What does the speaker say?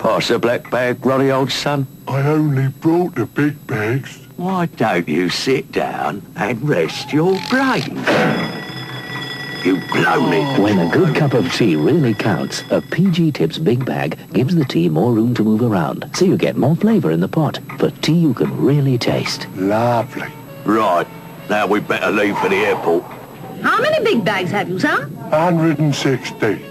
Pass the black bag, Ronnie, old son. I only brought the big bags. Why don't you sit down and rest your brain? You've blown it. When a good cup of tea really counts, a PG Tips big bag gives the tea more room to move around, so you get more flavour in the pot, for tea you can really taste. Lovely. Right, now we'd better leave for the airport. How many big bags have you, son? 160.